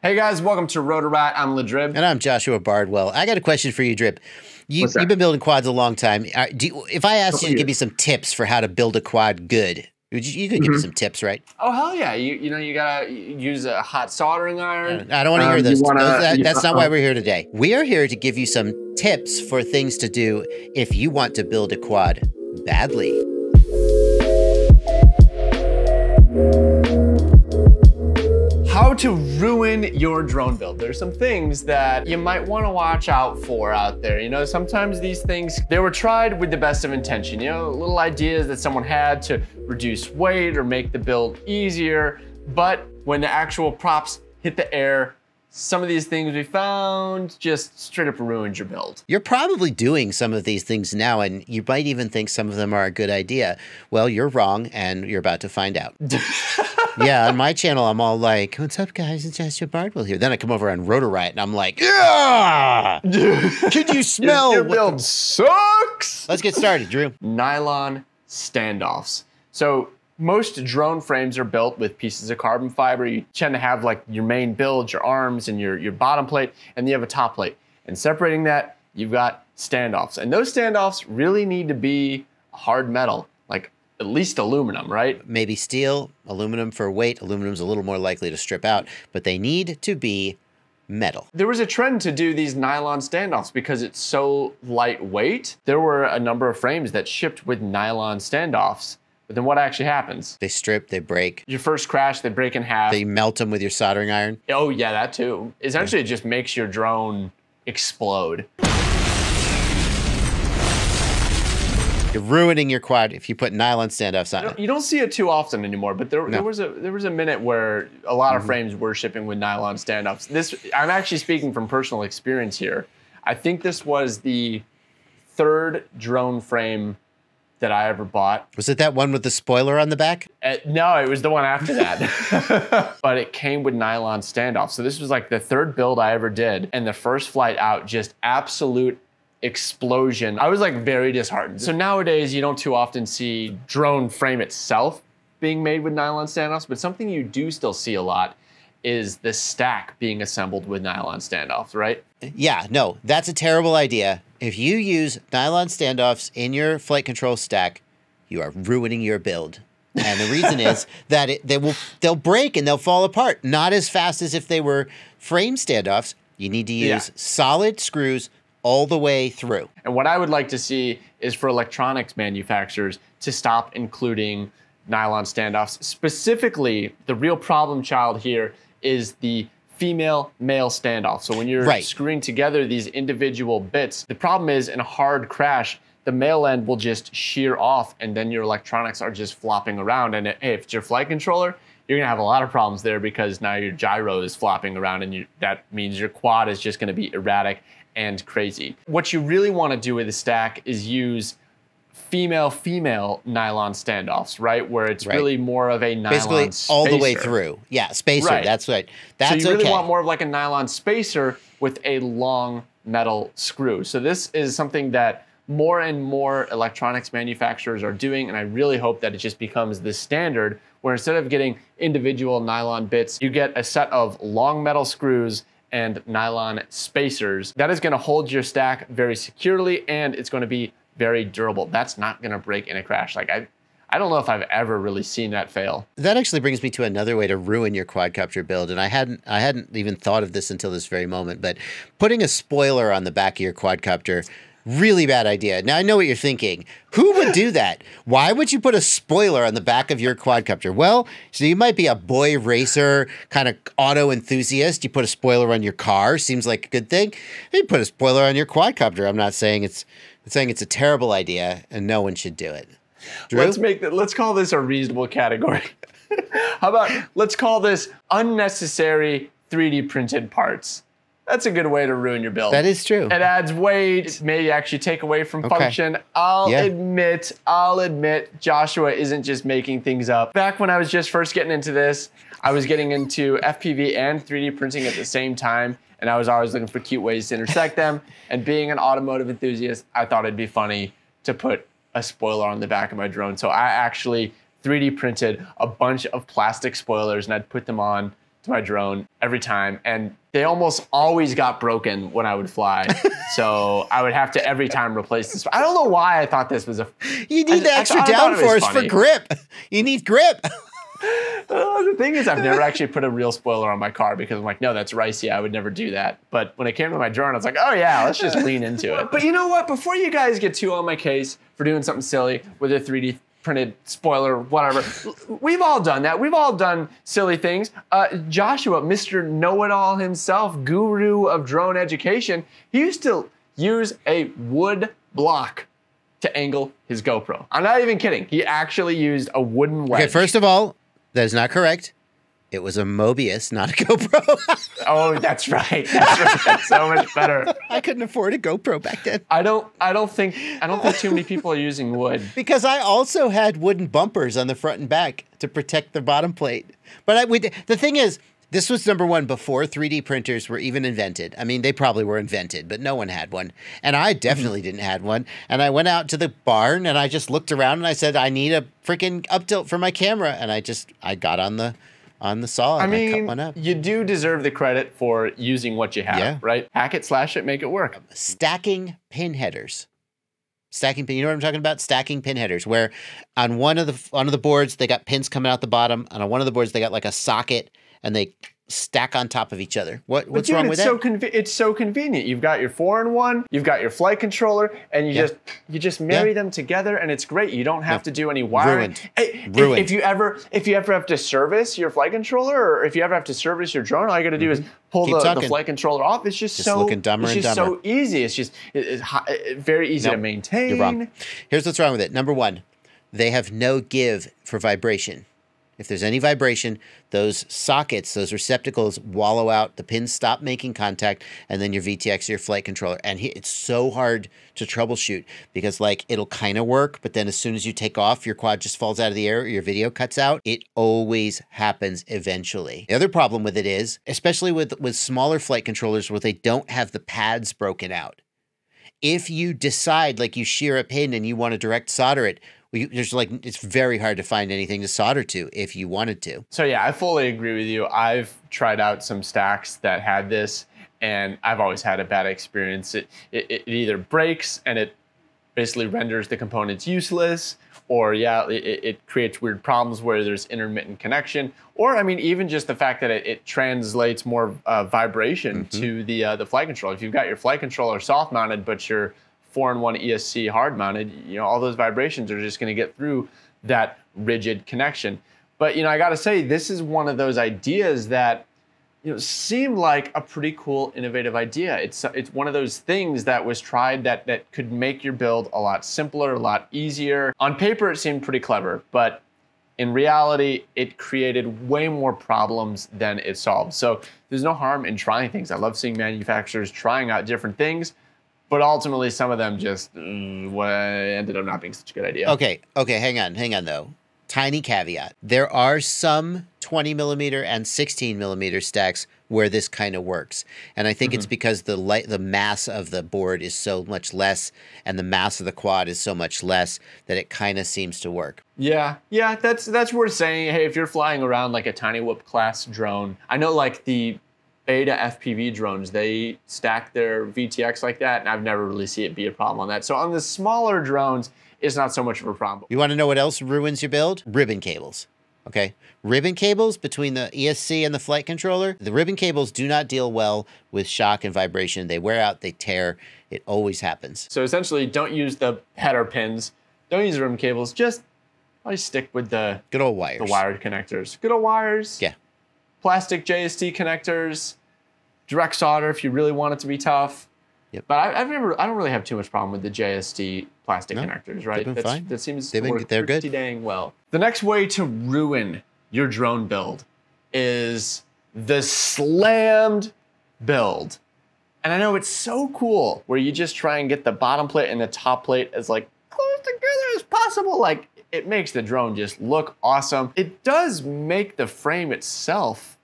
Hey guys, welcome to Rotor Riot. I'm Le Drib. And I'm Joshua Bardwell. I got a question for you, Drib. You've been building quads a long time. If I asked you to give me some tips for how to build a quad good, you could give me some tips, right? Oh, hell yeah. You know, you gotta use a hot soldering iron. I don't want to hear those. That's not why we're here today. We are here to give you some tips for things to do if you want to build a quad badly. How to ruin your drone build. There's some things that you might want to watch out for out there. You know, sometimes these things, they were tried with the best of intention. You know, little ideas that someone had to reduce weight or make the build easier. But when the actual props hit the air, some of these things we found just straight up ruined your build. You're probably doing some of these things now, and you might even think some of them are a good idea. Well, you're wrong, and you're about to find out. Yeah, on my channel, I'm all like, what's up, guys? It's Joshua Bardwell here. Then I come over on Rotor Riot, and I'm like, yeah! Could you smell your build sucks? Let's get started, Drew. Nylon standoffs. So most drone frames are built with pieces of carbon fiber. You tend to have like your main build, your arms, and your bottom plate, and you have a top plate. And separating that, you've got standoffs. And those standoffs really need to be hard metal, like at least aluminum, right? Maybe steel, aluminum for weight. Aluminum's a little more likely to strip out, but they need to be metal. There was a trend to do these nylon standoffs because it's so lightweight. There were a number of frames that shipped with nylon standoffs. But then what actually happens? They strip, they break. Your first crash, they break in half. They melt them with your soldering iron. Oh yeah, that too. Essentially, it just makes your drone explode. You're ruining your quad if you put nylon standoffs on it. You don't see it too often anymore, but there was a minute where a lot of frames were shipping with nylon standoffs. I'm actually speaking from personal experience here. I think this was the third drone frame that I ever bought. Was it that one with the spoiler on the back? No, it was the one after that. But it came with nylon standoff. So this was like the third build I ever did. And the first flight out, just absolute explosion. I was like very disheartened. So nowadays you don't too often see drone frame itself being made with nylon standoffs, but something you do still see a lot is the stack being assembled with nylon standoffs, right? Yeah, no, that's a terrible idea. If you use nylon standoffs in your flight control stack, you are ruining your build. And the reason is that they'll break and they'll fall apart, not as fast as if they were frame standoffs. You need to use solid screws all the way through. And what I would like to see is for electronics manufacturers to stop including nylon standoffs. Specifically, the real problem child here is the female-male standoff. So when you're screwing together these individual bits, the problem is in a hard crash, the male end will just shear off and then your electronics are just flopping around. And if it's your flight controller, you're gonna have a lot of problems there because now your gyro is flopping around and that means your quad is just gonna be erratic and crazy. What you really wanna do with the stack is use female-female nylon standoffs, right? Where it's really more of a nylon spacer. All the way through. Yeah, spacer, that's right. That's so you really want more of like a nylon spacer with a long metal screw. So this is something that more and more electronics manufacturers are doing, and I really hope that it just becomes the standard where instead of getting individual nylon bits, you get a set of long metal screws and nylon spacers. That is gonna hold your stack very securely and it's gonna be very durable. That's not gonna break in a crash. Like I don't know if I've ever really seen that fail. That actually brings me to another way to ruin your quadcopter build. And I hadn't even thought of this until this very moment, but putting a spoiler on the back of your quadcopter, really bad idea. Now I know what you're thinking. Who would do that? Why would you put a spoiler on the back of your quadcopter? Well, so you might be a boy racer, kind of auto enthusiast. You put a spoiler on your car, seems like a good thing. You put a spoiler on your quadcopter. I'm not saying it's a terrible idea and no one should do it. Drew? Let's call this a reasonable category. How about let's call this unnecessary 3D printed parts. That's a good way to ruin your build. That is true. It adds weight, it may actually take away from function. I'll admit, Joshua isn't just making things up. Back when I was just first getting into this, I was getting into FPV and 3D printing at the same time, and I was always looking for cute ways to intersect them. And being an automotive enthusiast, I thought it'd be funny to put a spoiler on the back of my drone. So I actually 3D printed a bunch of plastic spoilers and I'd put them on to my drone every time, and they almost always got broken when I would fly. So I would have to every time replace this. I don't know why I thought this was a... You need the extra downforce for grip. You need grip. The thing is, I've never actually put a real spoiler on my car because I'm like, no, that's ricey. I would never do that. But when it came to my drone, I was like, oh yeah, let's just lean into it. But you know what? Before you guys get too on my case for doing something silly with a 3D printed spoiler, whatever, we've all done that. We've all done silly things. Joshua, Mr. Know-It-All himself, guru of drone education, he used to use a wood block to angle his GoPro. I'm not even kidding. He actually used a wooden wedge. Okay, first of all, that is not correct. It was a Mobius, not a GoPro. Oh, that's right. That's right. That's so much better. I couldn't afford a GoPro back then. I don't think too many people are using wood. Because I also had wooden bumpers on the front and back to protect the bottom plate. But the thing is, this was number one before 3D printers were even invented. I mean, they probably were invented, but no one had one. And I definitely didn't have one. And I went out to the barn and I just looked around and I said, I need a freaking up tilt for my camera. And I got on the saw and I cut one up. You do deserve the credit for using what you have, right? Hack it, slash it, make it work. Stacking pin headers. You know what I'm talking about? Stacking pin headers, where on one of the boards, they got pins coming out the bottom. And on one of the boards, they got like a socket, and they stack on top of each other. What's wrong with that? It's so convenient. You've got your 4-in-1, you've got your flight controller, and you just marry them together, and it's great. You don't have to do any wiring. Ruined. If you ever have to service your flight controller, or if you ever have to service your drone, all you got to do is pull the flight controller off. It's just so easy. It's very easy to maintain. You're wrong. Here's what's wrong with it. Number one, they have no give for vibration. If there's any vibration, those sockets, those receptacles wallow out, the pins stop making contact, and then your VTX or your flight controller. And it's so hard to troubleshoot because, like, it'll kind of work, but then as soon as you take off, your quad just falls out of the air, or your video cuts out. It always happens eventually. The other problem with it is, especially with smaller flight controllers where they don't have the pads broken out, if you decide, like, you shear a pin and you want to direct solder it, it's very hard to find anything to solder to if you wanted to. So yeah, I fully agree with you. I've tried out some stacks that had this, and I've always had a bad experience. It either breaks and it basically renders the components useless, or it creates weird problems where there's intermittent connection, or I mean, even just the fact that it translates more vibration to the flight controller. If you've got your flight controller soft mounted, but your 4-in-1 ESC hard mounted, you know, all those vibrations are just going to get through that rigid connection. But, you know, I got to say, this is one of those ideas that, you know, seemed like a pretty cool, innovative idea. It's one of those things that was tried that could make your build a lot simpler, a lot easier. On paper, it seemed pretty clever, but in reality, it created way more problems than it solved. So there's no harm in trying things. I love seeing manufacturers trying out different things, but ultimately some of them just ended up not being such a good idea. Okay, hang on though. Tiny caveat. There are some 20mm and 16mm stacks where this kind of works. And I think it's because the mass of the board is so much less and the mass of the quad is so much less that it kind of seems to work. Yeah, that's worth saying. Hey, if you're flying around like a Tiny Whoop class drone, I know like the Beta FPV drones, they stack their VTX like that, and I've never really seen it be a problem on that. So on the smaller drones, it's not so much of a problem. You want to know what else ruins your build? Ribbon cables, okay? Ribbon cables between the ESC and the flight controller, the ribbon cables do not deal well with shock and vibration. They wear out, they tear, it always happens. So essentially, don't use the header pins, don't use ribbon cables, just probably stick with the good old wires. The wired connectors. Good old wires. Yeah. Plastic JST connectors, direct solder if you really want it to be tough. Yep. But I don't really have too much problem with the JST plastic connectors, right? That seems to work pretty dang well. The next way to ruin your drone build is the slammed build. And I know it's so cool where you just try and get the bottom plate and the top plate as like close together as possible. Like, it makes the drone just look awesome. It does make the frame itself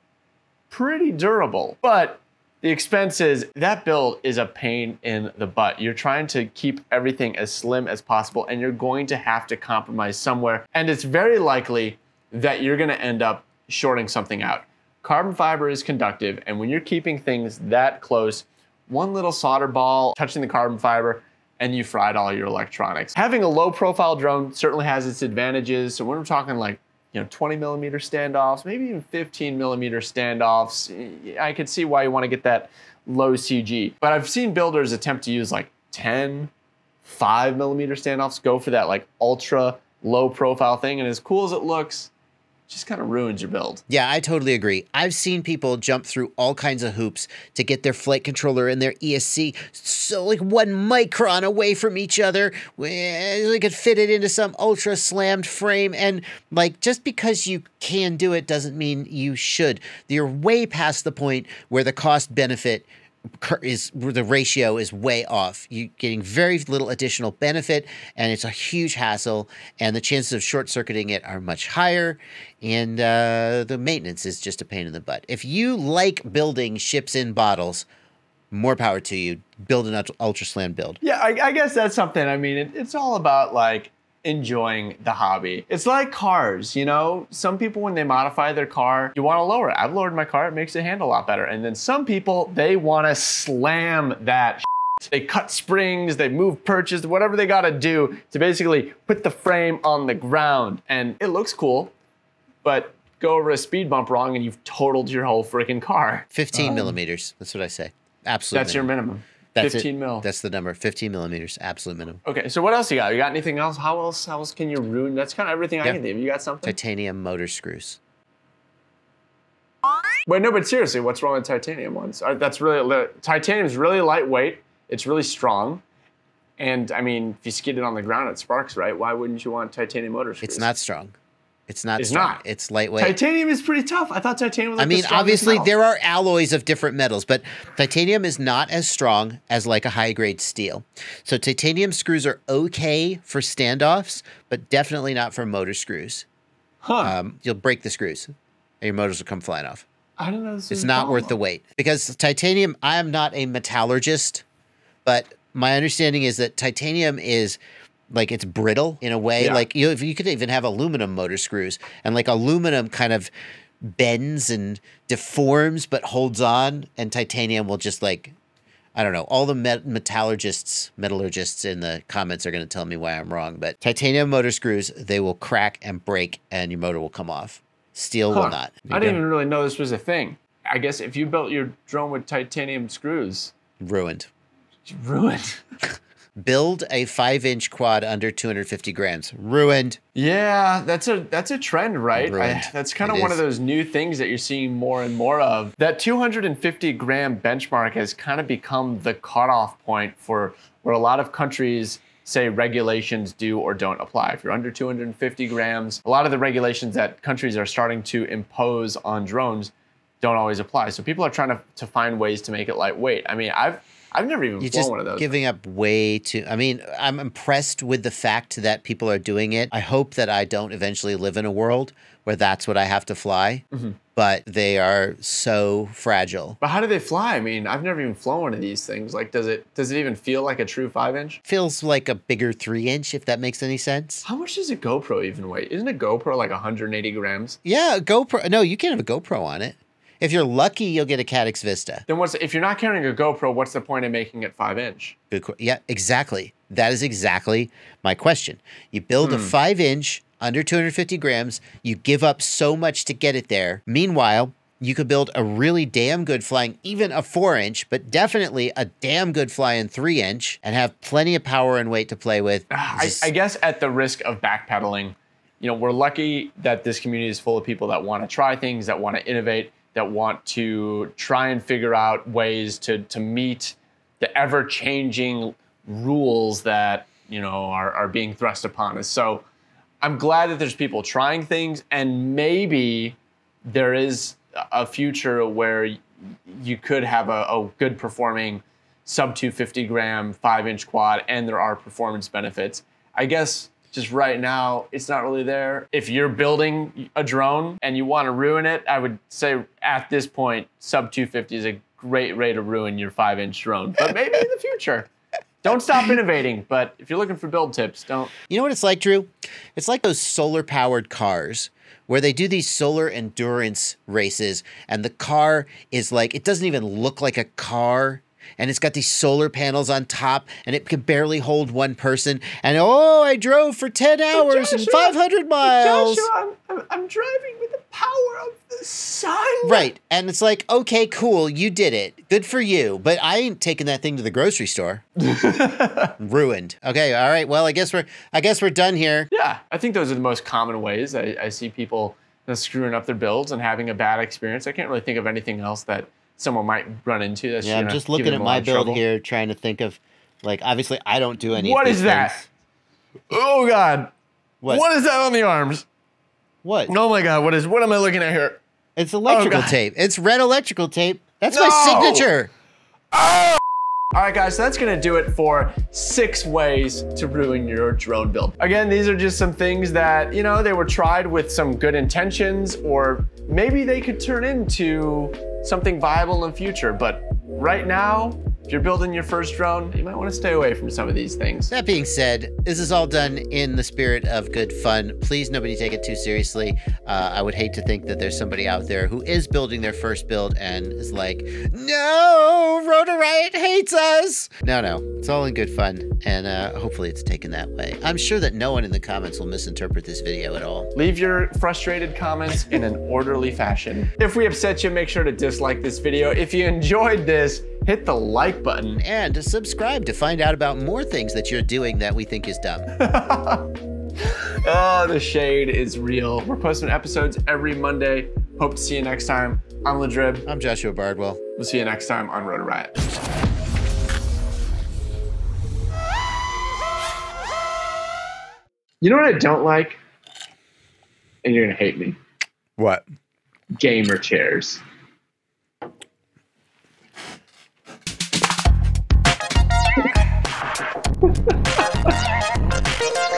pretty durable, but the expense is that build is a pain in the butt. You're trying to keep everything as slim as possible, and you're going to have to compromise somewhere. And it's very likely that you're gonna end up shorting something out. Carbon fiber is conductive, and when you're keeping things that close, one little solder ball touching the carbon fiber and you fried all your electronics. Having a low profile drone certainly has its advantages. So when we're talking like, 20 millimeter standoffs, maybe even 15 millimeter standoffs, I could see why you want to get that low CG. But I've seen builders attempt to use like 10, 5 millimeter standoffs, go for that like ultra low profile thing. And as cool as it looks, just kind of ruins your build. Yeah, I totally agree. I've seen people jump through all kinds of hoops to get their flight controller and their ESC so like 1 micron away from each other. They could fit it into some ultra slammed frame. And like, just because you can do it doesn't mean you should. You're way past the point where the cost benefit is, the ratio is way off. You're getting very little additional benefit, and it's a huge hassle, and the chances of short-circuiting it are much higher, and the maintenance is just a pain in the butt. If you like building ships in bottles, more power to you. Build an ultra slam build. Yeah, I guess that's something. I mean, it's all about like enjoying the hobby. It's like cars, some people when they modify their car, you want to lower it. I've lowered my car, it makes it handle a lot better. And then some people, they want to slam that shit. They cut springs, they move perches, whatever they got to do to basically put the frame on the ground. And it looks cool, but go over a speed bump wrong and you've totaled your whole freaking car. 15 millimeters, that's what I say. Absolutely. That's your minimum. That's 15 mil. That's the number, 15 millimeters, absolute minimum. Okay, so what else you got? You got anything else? How else can you ruin? That's kind of everything I can think of. You got something? Titanium motor screws. Wait, no, but seriously, what's wrong with titanium ones? Titanium is really lightweight. It's really strong. And I mean, if you skid it on the ground, it sparks, right? Why wouldn't you want titanium motor screws? It's not strong. It's lightweight. Titanium is pretty tough. I thought titanium was like the strongest metal. There are alloys of different metals, but titanium is not as strong as like a high-grade steel. So titanium screws are okay for standoffs, but definitely not for motor screws. Huh. You'll break the screws and your motors will come flying off. I don't know. It's not worth the weight. Because titanium, I am not a metallurgist, but my understanding is that titanium is... like it's brittle in a way. Yeah. Like you could even have aluminum motor screws, and like aluminum kind of bends and deforms but holds on, and titanium will just like, I don't know, all the metallurgists in the comments are going to tell me why I'm wrong, but titanium motor screws, they will crack and break and your motor will come off. Steel will not. I didn't even really know this was a thing. I guess if you built your drone with titanium screws. Ruined. Ruined. Build a 5-inch quad under 250 grams. Ruined. Yeah, that's a trend, right? That's kind of one of those new things that you're seeing more and more of. That 250 gram benchmark has kind of become the cutoff point for where a lot of countries say regulations do or don't apply. If you're under 250 grams, a lot of the regulations that countries are starting to impose on drones don't always apply. So people are trying to find ways to make it lightweight. I mean, I've never even flown one of those. Giving up way too. I mean, I'm impressed with the fact that people are doing it. I hope that I don't eventually live in a world where that's what I have to fly, but they are so fragile. But how do they fly? I mean, I've never even flown one of these things. Like, does it even feel like a true 5-inch? Feels like a bigger 3-inch, if that makes any sense. How much does a GoPro even weigh? Isn't a GoPro like 180 grams? Yeah, a GoPro. No, you can't have a GoPro on it. If you're lucky, you'll get a Caddx Vista. Then if you're not carrying a GoPro, what's the point of making it 5-inch? Good, yeah, exactly. That is exactly my question. You build a 5-inch under 250 grams, you give up so much to get it there. Meanwhile, you could build a really damn good flying, even a 4-inch, but definitely a damn good flying 3-inch, and have plenty of power and weight to play with. I guess at the risk of backpedaling, we're lucky that this community is full of people that want to try things, that want to innovate, that want to try and figure out ways to meet the ever-changing rules that are being thrust upon us. So I'm glad that there's people trying things, and maybe there is a future where you could have a good performing sub 250 gram 5-inch quad, and there are performance benefits. I guess just right now, it's not really there. If you're building a drone and you want to ruin it, I would say at this point, sub 250 is a great way to ruin your 5-inch drone, but maybe in the future. Don't stop innovating, but if you're looking for build tips, don't. You know what it's like, Drew? It's like those solar-powered cars where they do these solar endurance races, and the car is like, it doesn't even look like a car, and it's got these solar panels on top, and it can barely hold one person. And oh, I drove for 10 hours Joshua, and 500 miles. Joshua, I'm driving with the power of the sun. Right, and it's like, okay, cool, you did it. Good for you, but I ain't taking that thing to the grocery store. Ruined. Okay, all right, well, I guess we're done here. Yeah, I think those are the most common ways I see people screwing up their builds and having a bad experience. I can't really think of anything else that someone might run into. That's, yeah, I'm just looking at my build here, trying to think of, like, obviously I don't do any. What is that? Oh God. What is that on the arms? What? Oh my God. What am I looking at here? It's electrical tape. It's red electrical tape. That's my signature. Oh. All right, guys, so that's gonna do it for 6 ways to ruin your drone build. Again, these are just some things that, you know, they were tried with some good intentions, or maybe they could turn into something viable in the future. But right now, if you're building your first drone, you might wanna stay away from some of these things. That being said, this is all done in the spirit of good fun. Please, nobody take it too seriously. I would hate to think that there's somebody out there who is building their first build and is like, no, Rotor Riot hates us. No, it's all in good fun, and hopefully it's taken that way. I'm sure that no one in the comments will misinterpret this video at all. Leave your frustrated comments in an orderly fashion. If we upset you, make sure to dislike this video. If you enjoyed this, hit the like button. And subscribe to find out about more things that you're doing that we think is dumb. Oh, the shade is real. We're posting episodes every Monday. Hope to see you next time. I'm Le Drib. I'm Joshua Bardwell. We'll see you next time on Rotor Riot. You know what I don't like? And you're gonna hate me. What? Gamer chairs.